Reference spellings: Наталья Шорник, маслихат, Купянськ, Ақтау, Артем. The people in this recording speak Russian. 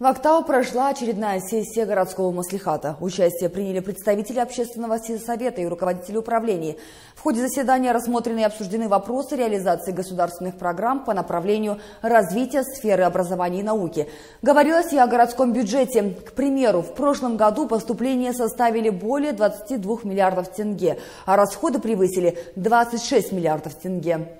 В Актау прошла очередная сессия городского маслихата. Участие приняли представители общественного сельсовета и руководители управлений. В ходе заседания рассмотрены и обсуждены вопросы реализации государственных программ по направлению развития сферы образования и науки. Говорилось и о городском бюджете. К примеру, в прошлом году поступления составили более 22 миллиардов тенге, а расходы превысили 26 миллиардов тенге.